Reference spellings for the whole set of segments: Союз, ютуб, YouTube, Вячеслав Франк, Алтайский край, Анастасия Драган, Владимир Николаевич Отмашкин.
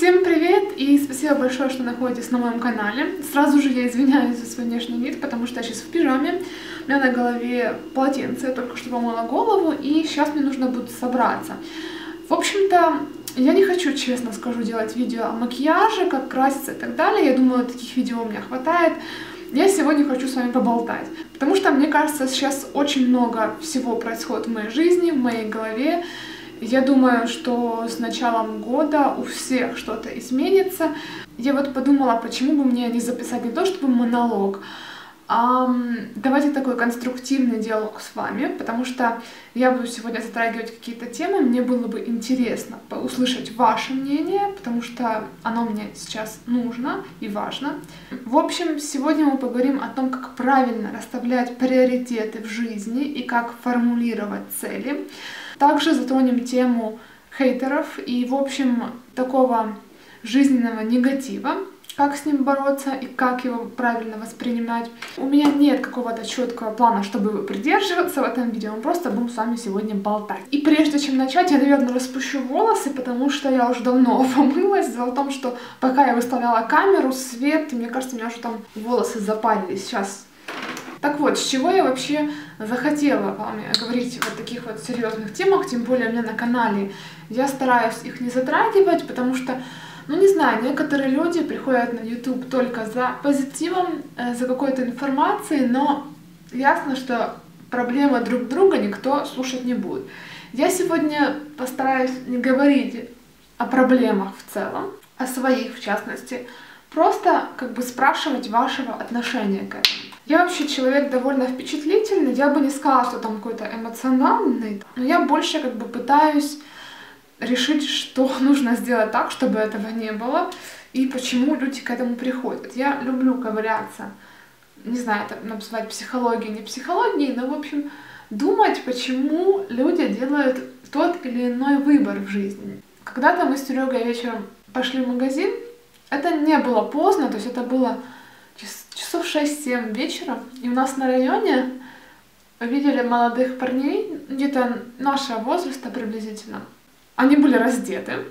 Всем привет и спасибо большое, что находитесь на моем канале. Сразу же я извиняюсь за свой внешний вид, потому что я сейчас в пижаме, у меня на голове полотенце, я только что помыла голову, и сейчас мне нужно будет собраться. В общем-то, я не хочу, честно скажу, делать видео о макияже, как краситься и так далее. Я думаю, таких видео у меня хватает. Я сегодня хочу с вами поболтать, потому что, мне кажется, сейчас очень много всего происходит в моей жизни, в моей голове. Я думаю, что с началом года у всех что-то изменится. Я вот подумала, почему бы мне не записать не то чтобы монолог, а давайте такой конструктивный диалог с вами, потому что я буду сегодня затрагивать какие-то темы, мне было бы интересно услышать ваше мнение, потому что оно мне сейчас нужно и важно. В общем, сегодня мы поговорим о том, как правильно расставлять приоритеты в жизни и как формулировать цели. Также затронем тему хейтеров и, в общем, такого жизненного негатива, как с ним бороться и как его правильно воспринимать. У меня нет какого-то четкого плана, чтобы его придерживаться в этом видео, мы просто будем с вами сегодня болтать. И прежде чем начать, я, наверное, распущу волосы, потому что я уже давно помылась. Дело в том, что пока я выставляла камеру, свет, мне кажется, у меня уже там волосы запалили сейчас. Так вот, с чего я вообще захотела вам говорить о таких вот серьезных темах, тем более у меня на канале я стараюсь их не затрагивать, потому что, ну не знаю, некоторые люди приходят на YouTube только за позитивом, за какой-то информацией, но ясно, что проблемы друг друга никто слушать не будет. Я сегодня постараюсь не говорить о проблемах в целом, о своих в частности, просто как бы спрашивать вашего отношения к этому. Я вообще человек довольно впечатлительный, я бы не сказала, что там какой-то эмоциональный, но я больше как бы пытаюсь решить, что нужно сделать так, чтобы этого не было, и почему люди к этому приходят. Я люблю ковыряться, не знаю, это назвать психологией, не психологией, но, в общем, думать, почему люди делают тот или иной выбор в жизни. Когда-то мы с Серегой вечером пошли в магазин, это не было поздно, то есть это было часов 6-7 вечера, и у нас на районе видели молодых парней, где-то нашего возраста приблизительно. Они были раздеты,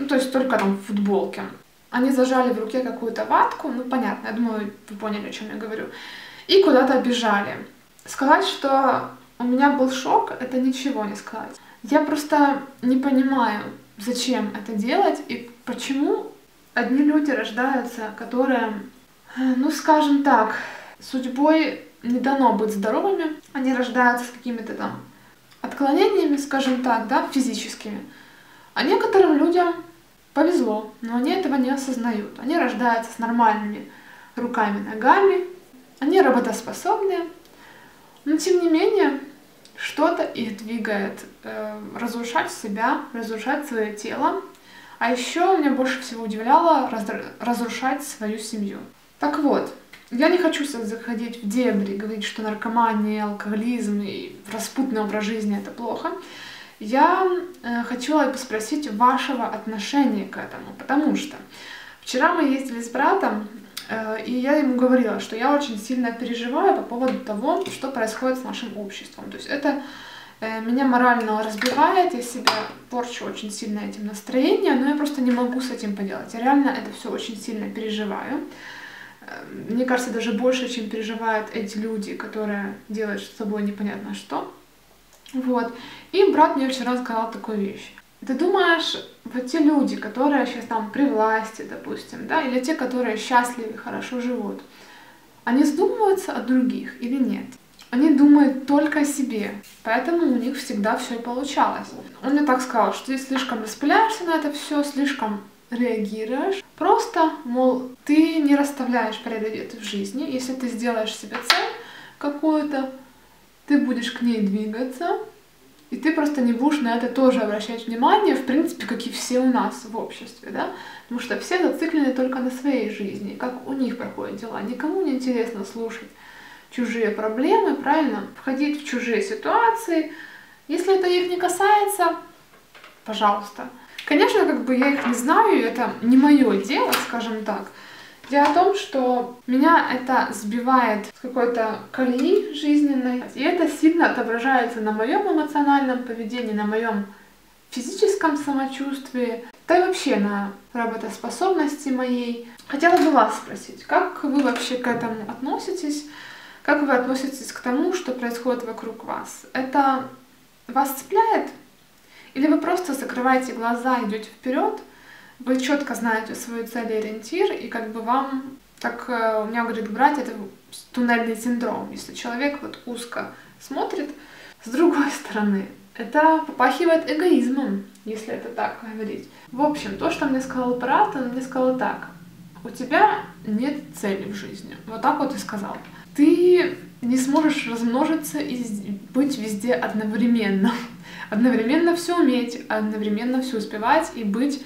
ну, то есть только там в футболке. Они зажали в руке какую-то ватку, ну понятно, я думаю, вы поняли, о чем я говорю, и куда-то бежали. Сказать, что у меня был шок, это ничего не сказать. Я просто не понимаю, зачем это делать и почему одни люди рождаются, которые, ну, скажем так, судьбой не дано быть здоровыми, они рождаются с какими-то там отклонениями, скажем так, да, физическими. А некоторым людям повезло, но они этого не осознают. Они рождаются с нормальными руками, ногами, они работоспособные, но тем не менее что-то их двигает разрушать себя, разрушать свое тело. А еще меня больше всего удивляло разрушать свою семью. Так вот, я не хочу сейчас заходить в дебри, говорить, что наркомания, алкоголизм и распутный образ жизни — это плохо. Я хотела бы спросить вашего отношения к этому, потому что вчера мы ездили с братом, и я ему говорила, что я очень сильно переживаю по поводу того, что происходит с нашим обществом. То есть это меня морально разбивает, я себя порчу очень сильно этим настроением, но я просто не могу с этим поделать. Я реально это все очень сильно переживаю. Мне кажется, даже больше, чем переживают эти люди, которые делают с собой непонятно что. Вот. И брат мне вчера сказал такую вещь. Ты думаешь, вот те люди, которые сейчас там при власти, допустим, да, или те, которые счастливы, хорошо живут, они задумываются о других или нет? Они думают только о себе, поэтому у них всегда все и получалось. Он мне так сказал, что ты слишком распыляешься на это все, слишком реагируешь. Просто, мол, ты не расставляешь приоритеты в жизни. Если ты сделаешь себе цель какую-то, ты будешь к ней двигаться, и ты просто не будешь на это тоже обращать внимание, в принципе, как и все у нас в обществе, да? Потому что все зациклены только на своей жизни, как у них проходят дела. Никому не интересно слушать чужие проблемы, правильно? Входить в чужие ситуации. Если это их не касается, пожалуйста. Конечно, как бы я их не знаю, это не мое дело, скажем так. Дело в том, что меня это сбивает с какой-то колеи жизненной, и это сильно отображается на моем эмоциональном поведении, на моем физическом самочувствии, да и вообще на работоспособности моей. Хотела бы вас спросить, как вы вообще к этому относитесь? Как вы относитесь к тому, что происходит вокруг вас? Это вас цепляет? Или вы просто закрываете глаза, идете вперед? Вы четко знаете свою цель и ориентир, и как бы вам, как у меня говорит брат, это туннельный синдром. Если человек вот узко смотрит, с другой стороны, это попахивает эгоизмом, если это так говорить. В общем, то, что мне сказал брат, он мне сказал так: у тебя нет цели в жизни. Вот так вот и сказал. Ты не сможешь размножиться и быть везде одновременно. Одновременно все уметь, одновременно все успевать и быть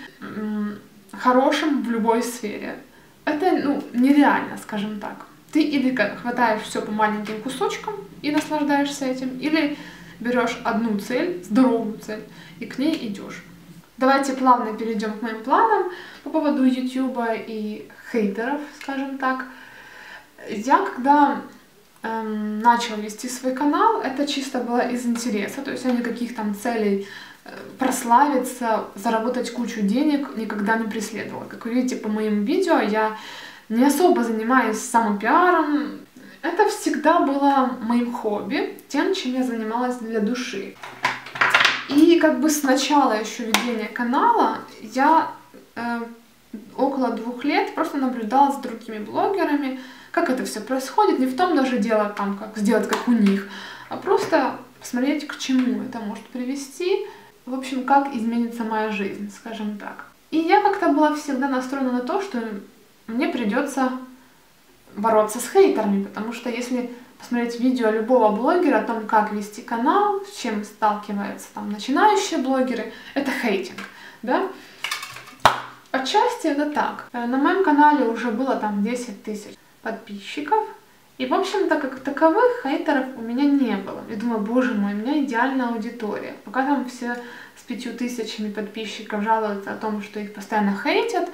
хорошим в любой сфере. Это, нереально, скажем так. Ты или хватаешь все по маленьким кусочкам и наслаждаешься этим, или берешь одну цель, здоровую цель, и к ней идешь. Давайте плавно перейдем к моим планам по поводу YouTube и хейтеров, скажем так. Я когда начала вести свой канал, это чисто было из интереса, то есть я никаких там целей прославиться, заработать кучу денег никогда не преследовала. Как вы видите по моим видео, я не особо занимаюсь самопиаром. Это всегда было моим хобби, тем, чем я занималась для души. И как бы с начала еще ведения канала я около 2 лет просто наблюдала с другими блогерами, как это все происходит, не в том даже дело, там, как сделать как у них, а просто посмотреть, к чему это может привести, в общем, как изменится моя жизнь, скажем так. И я как-то была всегда настроена на то, что мне придется бороться с хейтерами, потому что если посмотреть видео любого блогера о том, как вести канал, с чем сталкиваются там начинающие блогеры, это хейтинг, да? Отчасти это так. На моем канале уже было там 10 тысяч подписчиков, и, в общем-то, как таковых хейтеров у меня не было. Я думаю, боже мой, у меня идеальная аудитория. Пока там все с 5 тысячами подписчиков жалуются о том, что их постоянно хейтят,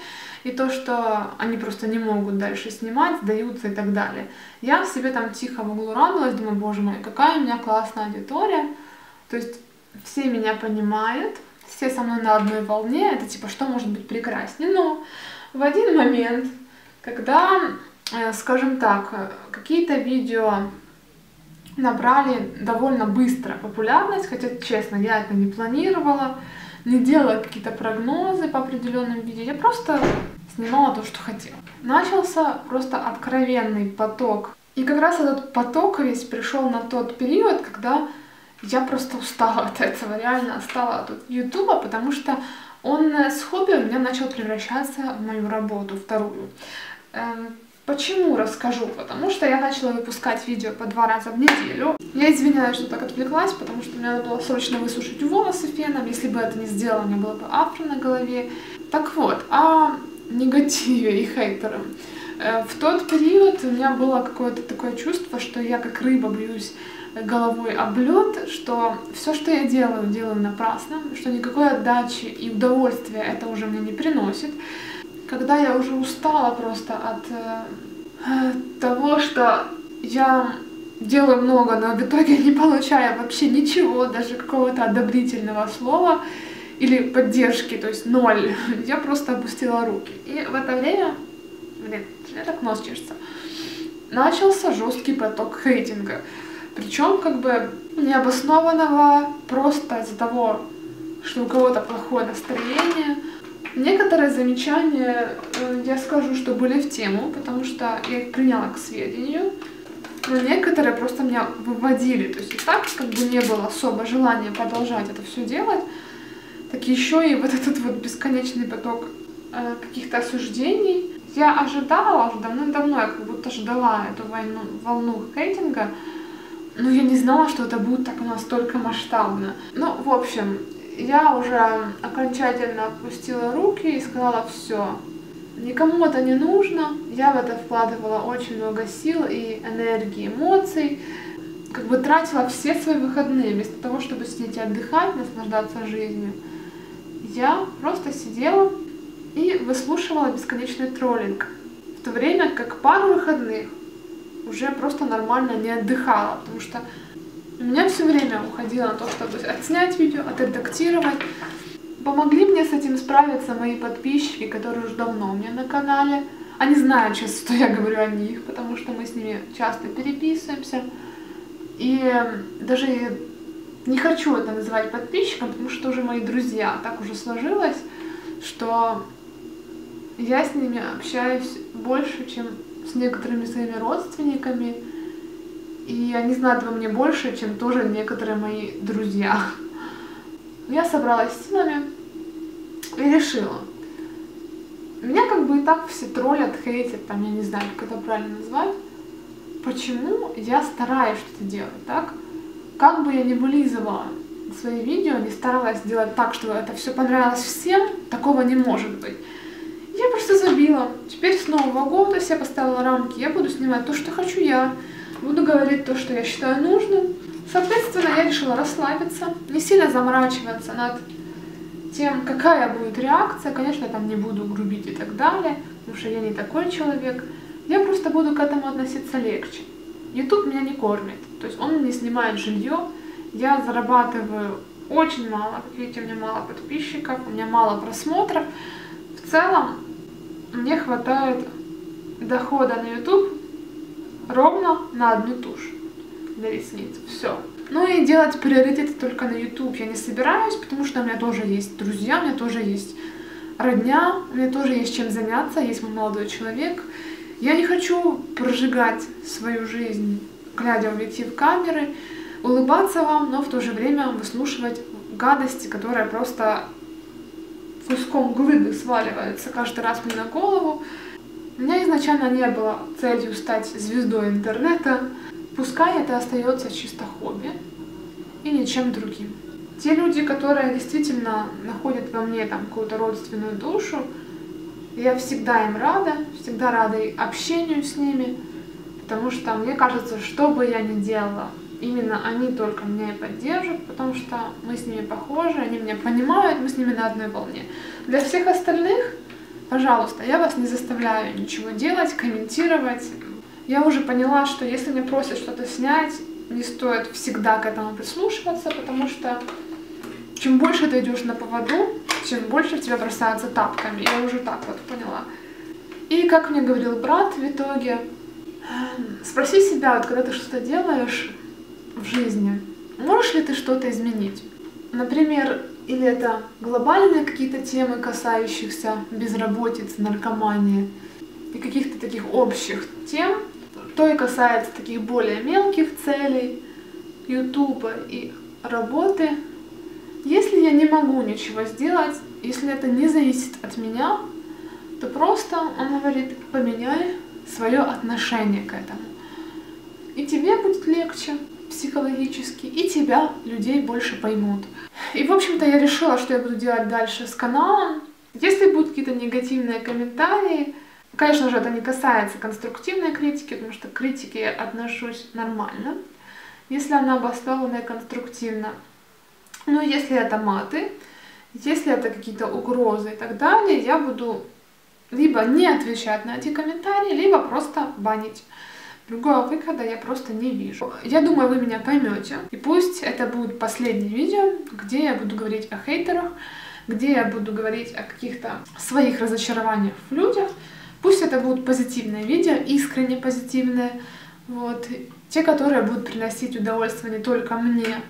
и то, что они просто не могут дальше снимать, сдаются и так далее. Я в себе там тихо в углу радовалась, думаю, боже мой, какая у меня классная аудитория. То есть все меня понимают, все со мной на одной волне, это типа, что может быть прекраснее. Но в один момент, когда, скажем так, какие-то видео набрали довольно быстро популярность, хотя, честно, я это не планировала, не делала какие-то прогнозы по определенным видео, я просто снимала то, что хотела. Начался просто откровенный поток. И как раз этот поток весь пришел на тот период, когда я просто устала от этого, реально устала от Ютуба, потому что он с хобби у меня начал превращаться в мою работу вторую. Почему, расскажу, потому что я начала выпускать видео по 2 раза в неделю. Я извиняюсь, что так отвлеклась, потому что мне надо было срочно высушить волосы феном, если бы это не сделала, у меня была бы афро на голове. Так вот, о негативе и хейтерах. В тот период у меня было какое-то такое чувство, что я как рыба бьюсь головой об лед, что все, что я делаю, делаю напрасно, что никакой отдачи и удовольствия это уже мне не приносит. Когда я уже устала просто от того, что я делаю много, но в итоге не получаю вообще ничего, даже какого-то одобрительного слова или поддержки, то есть 0, я просто опустила руки. И в это время, блин, я так нос чешется, начался жесткий поток хейтинга. Причем как бы необоснованного, просто из-за того, что у кого-то плохое настроение. Некоторые замечания, я скажу, что были в тему, потому что я их приняла к сведению, но некоторые просто меня выводили, то есть и так как бы не было особо желания продолжать это все делать, так еще и вот этот вот бесконечный поток каких-то осуждений. Я ожидала уже давным-давно, я как будто ждала эту волну хейтинга, но я не знала, что это будет так настолько масштабно. Ну, в общем, я уже окончательно опустила руки и сказала: все, никому это не нужно. Я в это вкладывала очень много сил и энергии, эмоций. Как бы тратила все свои выходные. Вместо того, чтобы сидеть и отдыхать, наслаждаться жизнью, я просто сидела и выслушивала бесконечный троллинг. В то время как пару выходных уже просто нормально не отдыхала, потому что у меня все время уходило на то, чтобы отснять видео, отредактировать, Помогли мне с этим справиться мои подписчики, которые уже давно у меня на канале. Они знают сейчас, что я говорю о них, потому что мы с ними часто переписываемся. И даже не хочу это называть подписчиком, потому что уже мои друзья. Так уже сложилось, что я с ними общаюсь больше, чем с некоторыми своими родственниками. И они знают во мне больше, чем тоже некоторые мои друзья. Я собралась силами и решила. Меня как бы и так все троллят, хейтят, там, я не знаю, как это правильно назвать. Почему я стараюсь что-то делать, так? Как бы я ни вылизывала свои видео, не старалась делать так, чтобы это все понравилось всем, такого не может быть. Я просто забила. Теперь с Нового года я поставила рамки, я буду снимать то, что хочу я. Буду говорить то, что я считаю нужным. Соответственно, я решила расслабиться, не сильно заморачиваться над тем, какая будет реакция. Конечно, я там не буду грубить и так далее, потому что я не такой человек. Я просто буду к этому относиться легче. YouTube меня не кормит, то есть он мне снимает жилье. Я зарабатываю очень мало, как видите, у меня мало подписчиков, у меня мало просмотров. В целом, мне хватает дохода на YouTube ровно на одну тушь для ресниц. Все. Ну и делать приоритеты только на YouTube я не собираюсь, потому что у меня тоже есть друзья, у меня тоже есть родня, у меня тоже есть чем заняться, есть мой молодой человек. Я не хочу прожигать свою жизнь, глядя в объектив камеры, улыбаться вам, но в то же время выслушивать гадости, которые просто куском глыбы сваливаются каждый раз мне на голову. У меня изначально не было целью стать звездой интернета. Пускай это остается чисто хобби и ничем другим. Те люди, которые действительно находят во мне там какую-то родственную душу, я всегда им рада и общению с ними, потому что мне кажется, что бы я ни делала, именно они только меня и поддержат, потому что мы с ними похожи, они меня понимают, мы с ними на одной волне. Для всех остальных, пожалуйста, я вас не заставляю ничего делать, комментировать. Я уже поняла, что если мне просят что-то снять, не стоит всегда к этому прислушиваться, потому что чем больше ты идешь на поводу, тем больше тебя бросаются тапками. Я уже так вот поняла. И как мне говорил брат в итоге, спроси себя, вот когда ты что-то делаешь в жизни, можешь ли ты что-то изменить? Например, или это глобальные какие-то темы, касающихся безработицы, наркомании и каких-то таких общих тем, то и касается таких более мелких целей Ютуба и работы. Если я не могу ничего сделать, если это не зависит от меня, то просто, он говорит, поменяй свое отношение к этому. И тебе будет легче психологически, и тебя людей больше поймут. И, в общем-то, я решила, что я буду делать дальше с каналом. Если будут какие-то негативные комментарии, конечно же, это не касается конструктивной критики, потому что к критике я отношусь нормально, если она обоснована и конструктивна. Но если это маты, если это какие-то угрозы и так далее, я буду либо не отвечать на эти комментарии, либо просто банить. Другого выхода я просто не вижу. Я думаю, вы меня поймете. И пусть это будет последнее видео, где я буду говорить о хейтерах, где я буду говорить о каких-то своих разочарованиях в людях. Пусть это будут позитивные видео, искренне позитивные. Вот. Те, которые будут приносить удовольствие не только мне,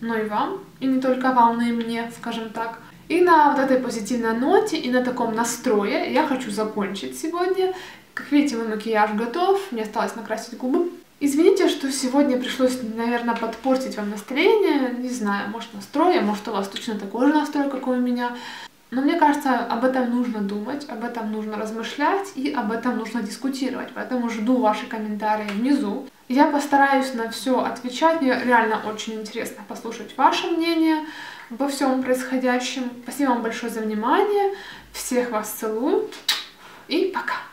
но и вам. И не только вам, но и мне, скажем так. И на вот этой позитивной ноте, и на таком настрое я хочу закончить сегодня. Как видите, мой макияж готов, мне осталось накрасить губы. Извините, что сегодня пришлось, наверное, подпортить вам настроение, не знаю, может настрой, может у вас точно такой же настрой, как и у меня. Но мне кажется, об этом нужно думать, об этом нужно размышлять и об этом нужно дискутировать. Поэтому жду ваши комментарии внизу. Я постараюсь на все отвечать, мне реально очень интересно послушать ваше мнение обо всем происходящем. Спасибо вам большое за внимание, всех вас целую и пока!